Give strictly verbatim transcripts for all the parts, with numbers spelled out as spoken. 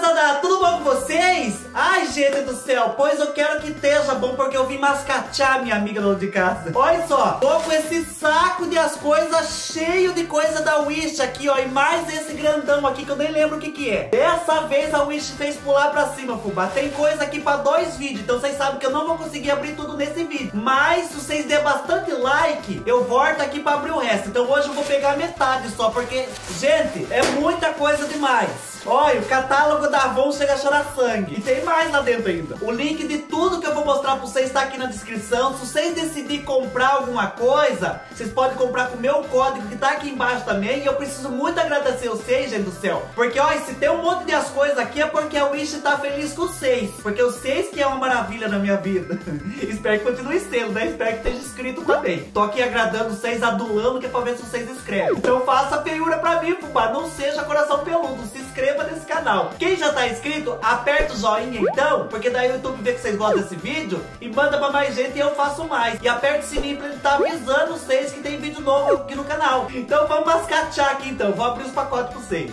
rapaziada, tudo bom com vocês? Ai, gente do céu, pois eu quero que esteja bom, porque eu vim mascatear minha amiga lá de casa. Olha só, tô com esse saco de as coisas cheio de coisa da Wish aqui, ó, e mais esse grandão aqui que eu nem lembro o que que é. Dessa vez a Wish fez pular pra cima, fubá. Tem coisa aqui pra dois vídeos, então vocês sabem que eu não vou conseguir abrir tudo nesse vídeo. Mas se vocês derem bastante like, eu volto aqui pra abrir o resto. Então hoje eu vou pegar metade só, porque, gente, é muita coisa demais. Olha, o catálogo da Avon chega a chorar sangue. E tem mais lá dentro ainda. O link de tudo que eu vou mostrar pra vocês tá aqui na descrição. Se vocês decidirem comprar alguma coisa, vocês podem comprar com o meu código que tá aqui embaixo também. E eu preciso muito agradecer vocês, gente do céu. Porque, olha, se tem um monte de as coisas aqui é porque a Wish tá feliz com vocês. Porque vocês que é uma maravilha na minha vida. Espero que continue sendo, né? Espero que esteja inscrito também. Tô aqui agradando vocês, adulando, que é pra ver se vocês inscrevem. Então faça a feiura pra mim, fubá. Não seja coração peludo, se inscreva nesse canal. Quem já tá inscrito, aperta o joinha então, porque daí o YouTube vê que vocês gostam desse vídeo e manda pra mais gente e eu faço mais. E aperta o sininho pra ele tá avisando vocês que tem vídeo novo aqui no canal. Então vamos mascatear aqui então, vou abrir os pacotes pra vocês.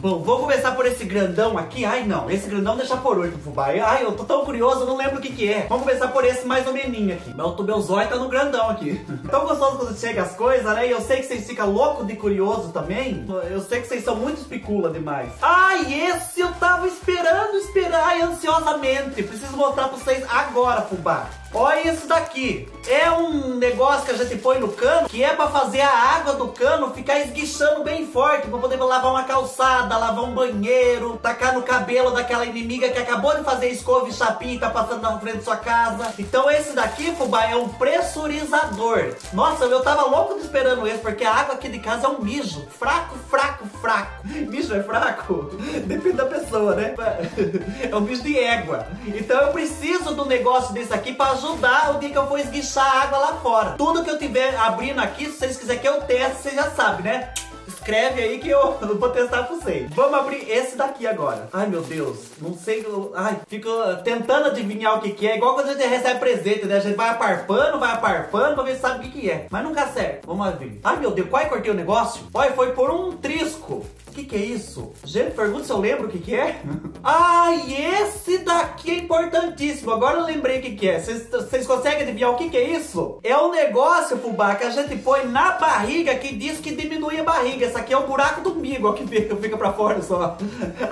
Bom, vou começar por esse grandão aqui. Ai, não, esse grandão deixa por último, fubá. Ai, eu tô tão curioso, eu não lembro o que que é. Vamos começar por esse mais ou meninho aqui. Meu, meu zóio tá no grandão aqui. Tão gostoso quando chega as coisas, né? E eu sei que vocês ficam loucos de curioso também. Eu sei que vocês são muito picula demais. Ai, esse eu tava esperando, esperar ai, ansiosamente. Preciso mostrar pra vocês agora, fubá. Olha isso daqui. É um negócio que a gente põe no cano, que é pra fazer a água do cano ficar esguichando bem forte, pra poder lavar uma calçada, lavar um banheiro, tacar no cabelo daquela inimiga que acabou de fazer escova e chapinha e tá passando na frente da sua casa. Então esse daqui, fubá, é um pressurizador. Nossa, eu tava louco de esperando esse, porque a água aqui de casa é um mijo. Fraco, fraco, fraco. Mijo é fraco? Depende da pessoa, né? É um mijo de égua. Então eu preciso do negócio desse aqui pra ajudar ajudar o dia que eu for esguichar a água lá fora. Tudo que eu tiver abrindo aqui, se vocês quiserem que eu teste, vocês já sabem, né? Escreve aí que eu vou testar pra vocês. Vamos abrir esse daqui agora. Ai, meu Deus. Não sei... Eu... Ai, fico tentando adivinhar o que que é. Igual quando a gente recebe presente, né? A gente vai aparpando, vai aparpando pra ver se sabe o que que é. Mas nunca acerta. Vamos abrir. Ai, meu Deus. Quase cortei o negócio. Olha, foi por um trisco. O que que é isso? Gente, pergunta se eu lembro o que que é. Ai, esse daqui é importantíssimo. Agora eu lembrei o que que é. Vocês conseguem adivinhar o que que é isso? É um negócio, fubá, que a gente põe na barriga que diz que diminui a barriga. Esse aqui é o buraco do umbigo, ó, que fica pra fora só.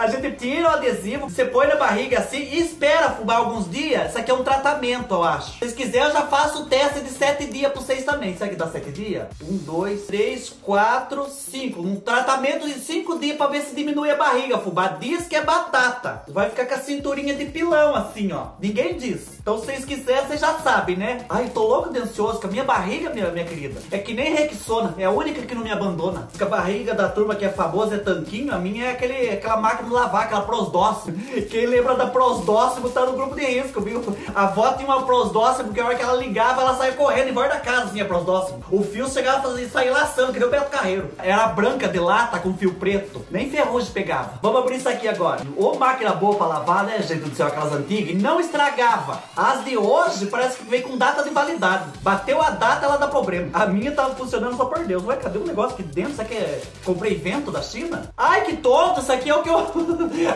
A gente tira o adesivo, você põe na barriga assim e espera, fubá, alguns dias. Isso aqui é um tratamento, eu acho. Se vocês quiserem, eu já faço o teste de sete dias pra vocês também. Será que dá sete dias? Um, dois, três, quatro, cinco. Um tratamento de cinco dias pra ver se diminui a barriga, fubá. Diz que é batata. Vai ficar com a cinturinha de pilão, assim, ó. Ninguém diz. Então, se vocês quiserem, vocês já sabem, né? Ai, tô louco de ansioso com a minha barriga, minha, minha querida. É que nem Rexona. É a única que não me abandona. Fica barriga. A barriga da turma que é famosa é tanquinho, a minha é aquele, aquela máquina de lavar, aquela prosdóximo. Quem lembra da prosdóximo tá no grupo de risco, viu? A avó tinha uma prosdóximo, porque a hora que ela ligava, ela saia correndo em volta da casa, assim, a prosdóximo. O fio chegava e saía laçando, que nem o Beto Carreiro. Era branca de lata com fio preto, nem ferrugem pegava. Vamos abrir isso aqui agora. Ô máquina boa pra lavar, né, gente do céu, aquelas antigas, e não estragava. As de hoje parece que veio com data de validade. Bateu a data, ela dá problema. A minha tava funcionando só por Deus. Ué, cadê um negócio aqui dentro? Isso aqui é... Comprei vento da China? Ai, que tonto! Isso aqui é o que eu...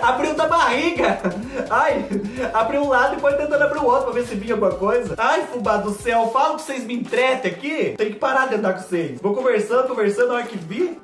Abriu da barriga! Ai, abri um lado e foi tentando abrir o outro pra ver se vinha alguma coisa. Ai, fubá do céu, falo que vocês me entretem aqui. Tem que parar de andar com vocês. Vou conversando, conversando, na hora que vi,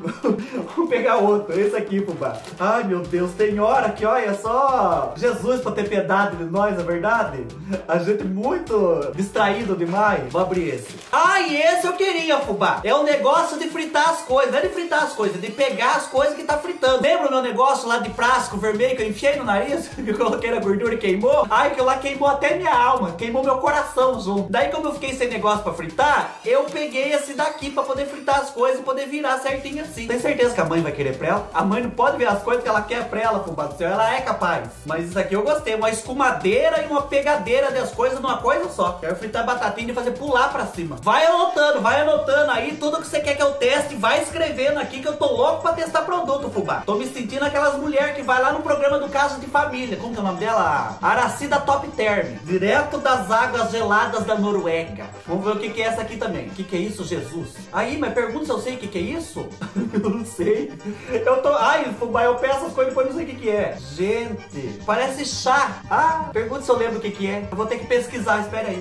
vou pegar outro. Esse aqui, fubá. Ai, meu Deus, tem hora que, olha só, Jesus pra ter piedade de nós, é verdade? A gente muito distraído demais. Vou abrir esse. Ai, esse eu queria, fubá. É um negócio de fritar as coisas, não é de fritar as coisas, de pegar as coisas que tá fritando. Lembra o meu negócio lá de plástico vermelho que eu enfiei no nariz? Que eu coloquei na gordura e queimou? Ai, que lá queimou até minha alma, queimou meu coração junto. Daí, como eu fiquei sem negócio pra fritar, eu peguei esse daqui pra poder fritar as coisas e poder virar certinho assim. Tem certeza que a mãe vai querer pra ela? A mãe não pode ver as coisas que ela quer pra ela, fubá do céu, ela é capaz. Mas isso aqui eu gostei, uma escumadeira e uma pegadeira das coisas numa coisa só. Quero fritar batatinha e fazer pular pra cima. Vai anotando, vai anotando aí tudo que você quer que eu teste, vai escrevendo aqui que eu tô louco pra testar produto, fubá. Tô me sentindo aquelas mulheres que vai lá no programa do Caso de Família. Como que é o nome dela? Aracida Top Term. Direto das águas geladas da Noruega. Vamos ver o que que é essa aqui também. O que que é isso, Jesus? Aí, mas pergunta se eu sei o que que é isso? Eu não sei. Eu tô... Ai, fubá, eu peço as coisas e depois não sei o que que é. Gente, parece chá. Ah, pergunta se eu lembro o que que é. Eu vou ter que pesquisar, espera aí.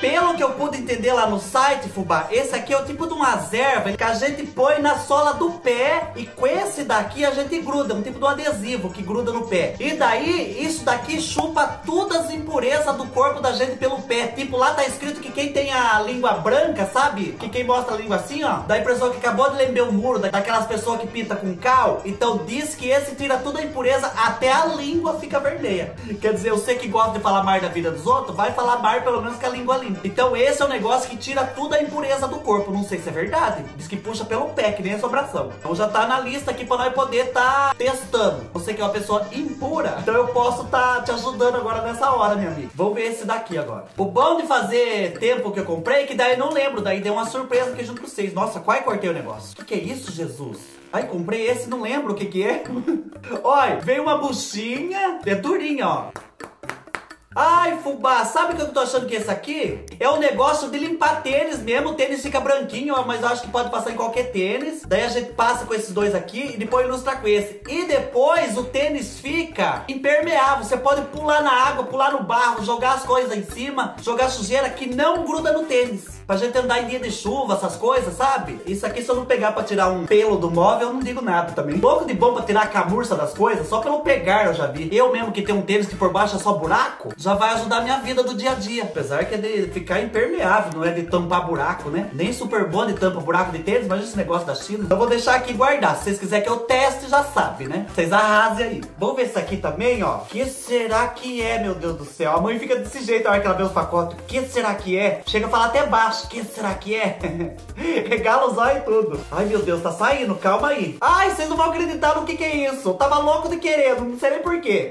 Pelo que eu pude entender lá no site, fubá, esse aqui é o tipo de uma erva que a gente põe na sola do pé e com esse daqui a gente gruda, um tipo de um adesivo que gruda no pé. E daí, isso daqui chupa todas as impurezas do corpo da gente pelo pé. Tipo, lá tá escrito que quem tem a língua branca, sabe? Que quem mostra a língua assim, ó, dá a impressão que acabou de lamber o muro, daquelas pessoas que pinta com cal. Então diz que esse tira toda a impureza, até a língua fica vermelha. Quer dizer, eu sei que gosta de falar mais da vida dos outros, vai falar mais pelo menos que a língua limpa. Então esse é um negócio que tira toda a impureza do corpo. Não sei se é verdade. Diz que puxa pelo pé, que nem a sobração. Então já tá na lista aqui pra nós poder tá testando. Você que é uma pessoa impura, então eu posso tá te ajudando agora nessa hora, minha amiga. Vamos ver esse daqui agora. O bom de fazer tempo que eu comprei, que daí não lembro. Daí deu uma surpresa aqui junto com vocês. Nossa, quase cortei o negócio. O que que é isso, Jesus? Ai, comprei esse, não lembro o que que é. Olha, veio uma buchinha. É durinha, ó. Ai, fubá, sabe o que eu tô achando que esse aqui? É um negócio de limpar tênis mesmo, o tênis fica branquinho, mas eu acho que pode passar em qualquer tênis. Daí a gente passa com esses dois aqui e depois ilustra com esse. E depois o tênis fica impermeável, você pode pular na água, pular no barro, jogar as coisas em cima, jogar sujeira que não gruda no tênis. Pra gente andar em dia de chuva, essas coisas, sabe? Isso aqui se eu não pegar pra tirar um pelo do móvel, eu não digo nada também. Um pouco de bom pra tirar a camurça das coisas, só pelo pegar eu já vi. Eu mesmo que tenho um tênis que por baixo é só buraco, já vai ajudar a minha vida do dia a dia. Apesar que é de ficar impermeável, não é de tampar buraco, né? Nem super bonde tampa buraco de tênis, mas esse negócio da China. Então eu vou deixar aqui guardar. Se vocês quiserem que eu teste, já sabe, né? Vocês arrasem aí. Vamos ver isso aqui também, ó. Que será que é, meu Deus do céu? A mãe fica desse jeito na hora que ela vê os pacotes. Que será que é? Chega a falar até baixo. Que será que é? Regala os olhos e tudo. Ai, meu Deus, tá saindo. Calma aí. Ai, vocês não vão acreditar no que que é isso. Eu tava louco de querer, não sei nem porquê.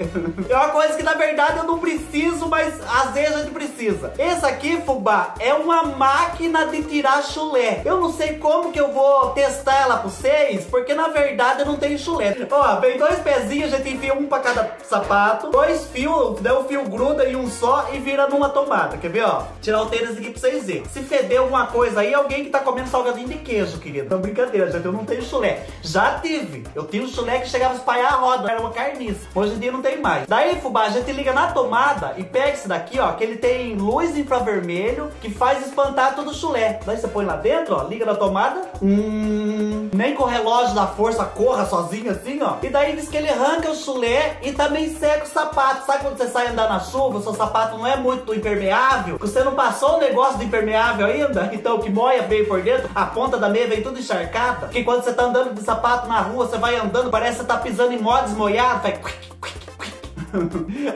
É uma coisa que, na verdade, eu não preciso. Mas às vezes a gente precisa. Esse aqui, fubá, é uma máquina de tirar chulé. Eu não sei como que eu vou testar ela pra vocês, porque na verdade eu não tenho chulé. Ó, vem dois pezinhos, a gente enfia um pra cada sapato, dois fios, daí o fio gruda em um só e vira numa tomada. Quer ver, ó? Tirar o tênis aqui pra vocês verem. Se feder alguma coisa aí, alguém que tá comendo salgadinho de queijo, querido. Não, brincadeira, gente, eu não tenho chulé. Já tive. Eu tinha um chulé que chegava a espalhar a roda. Era uma carniça. Hoje em dia não tem mais. Daí, fubá, a gente liga na tomada e pega esse daqui, ó, que ele tem luz infravermelho que faz espantar todo o chulé. Daí você põe lá dentro, ó, liga na tomada. Hum, nem com o relógio da força corra sozinho assim, ó. E daí diz que ele arranca o chulé e também seca o sapato. Sabe quando você sai andar na chuva, o seu sapato não é muito impermeável? Você não passou o negócio de impermeável ainda? Então que moia veio por dentro, a ponta da meia vem tudo encharcada. Porque quando você tá andando de sapato na rua, você vai andando, parece que você tá pisando em mó desmoiado, vai...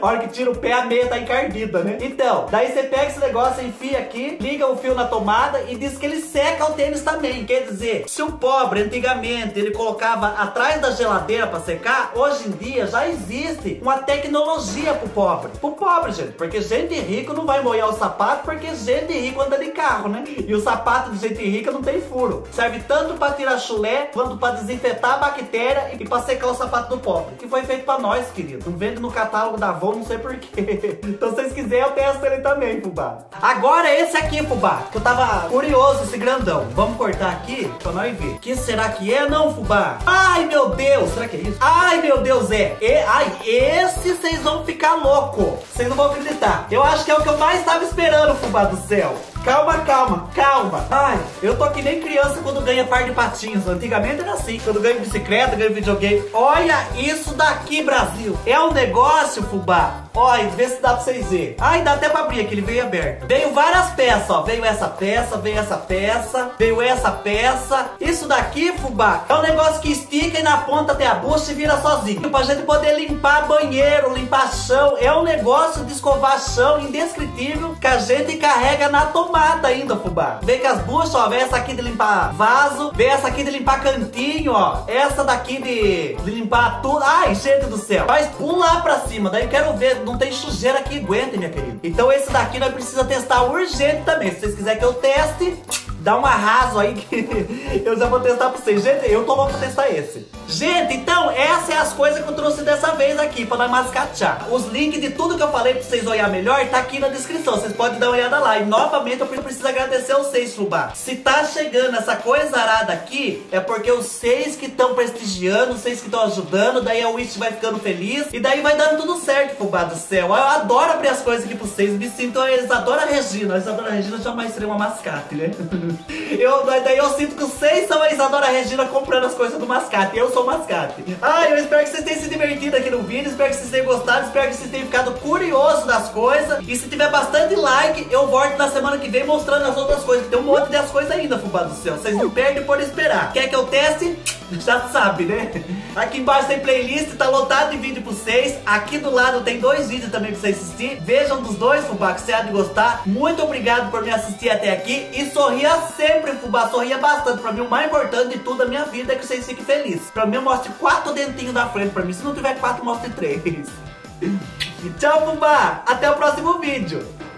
A hora que tira o pé, a meia tá encardida, né? Então, daí você pega esse negócio, enfia aqui, liga o fio na tomada e diz que ele seca o tênis também. Quer dizer, se o pobre, antigamente, ele colocava atrás da geladeira pra secar, hoje em dia já existe uma tecnologia pro pobre. Pro pobre, gente, porque gente rica não vai molhar o sapato, porque gente rica anda de carro, né? E o sapato de gente rica não tem furo. Serve tanto pra tirar chulé, quanto pra desinfetar a bactéria e pra secar o sapato do pobre. Que foi feito pra nós, querido. Não vende no carro. Catálogo da Avon, não sei porquê. Então, se vocês quiserem, eu testo ele também, fubá. Agora, esse aqui, fubá, que eu tava curioso, esse grandão. Vamos cortar aqui pra nós ver. Que será que é, não, fubá? Ai, meu Deus! Será que é isso? Ai, meu Deus, é! E, ai, esse vocês vão ficar louco. Vocês não vão acreditar. Eu acho que é o que eu mais tava esperando, fubá do céu. Calma, calma, calma. Ai, eu tô que nem criança quando ganha par de patinhos. Antigamente era assim. Quando ganho bicicleta, ganho videogame. Olha isso daqui, Brasil. É um negócio, fubá. Olha, vê se dá pra vocês verem. Ai, dá até pra abrir aquele veio aberto. Veio várias peças, ó. Veio essa peça, veio essa peça, veio essa peça. Isso daqui, fubá, é um negócio que estica e na ponta tem a bucha e vira sozinho. Pra gente poder limpar banheiro, limpar chão. É um negócio de escovar chão indescritível que a gente carrega na tomada. Mata ainda, fubá. Vem com as buchas, ó. Vem essa aqui de limpar vaso. Vem essa aqui de limpar cantinho, ó. Essa daqui de, de limpar tudo. Ai, gente do céu. Mas pular pra cima. Daí eu quero ver. Não tem sujeira que aguente, minha querida. Então esse daqui nós precisamos testar urgente também. Se vocês quiserem que eu teste... Dá um arraso aí que eu já vou testar pra vocês. Gente, eu tô louco pra testar esse. Gente, então, essas são as coisas que eu trouxe dessa vez aqui pra nós mascatear. Os links de tudo que eu falei pra vocês olhar melhor tá aqui na descrição. Vocês podem dar uma olhada lá. E novamente eu preciso agradecer a vocês, Fubá. Se tá chegando essa coisa arada aqui, é porque vocês que estão prestigiando, vocês que estão ajudando, daí a Wish vai ficando feliz e daí vai dando tudo certo, Fubá do céu. Eu adoro abrir as coisas aqui pra vocês. Me sinto a Isadora Regina. A Isadora Regina jamais seria uma mascate, né? Eu, daí eu sinto que vocês são a Isadora Regina comprando as coisas do mascate. Eu sou o mascate. Ah, eu espero que vocês tenham se divertido aqui no vídeo. Espero que vocês tenham gostado. Espero que vocês tenham ficado curiosos das coisas. E se tiver bastante like, eu volto na semana que vem mostrando as outras coisas. Tem um monte de as coisas ainda, Fubá do céu. Vocês não perdem por esperar. Quer que eu teste? Já sabe, né? Aqui embaixo tem playlist, tá lotado de vídeo pra vocês. Aqui do lado tem dois vídeos também pra vocês assistir. Vejam dos dois, Fubá, que você há de gostar. Muito obrigado por me assistir até aqui. E sorria sempre, Fubá, sorria bastante. Pra mim, o mais importante de tudo da minha vida é que vocês fiquem felizes. Pra mim, eu mostro quatro dentinhos da frente pra mim. Se não tiver quatro, mostre três. Tchau, Fubá. Até o próximo vídeo.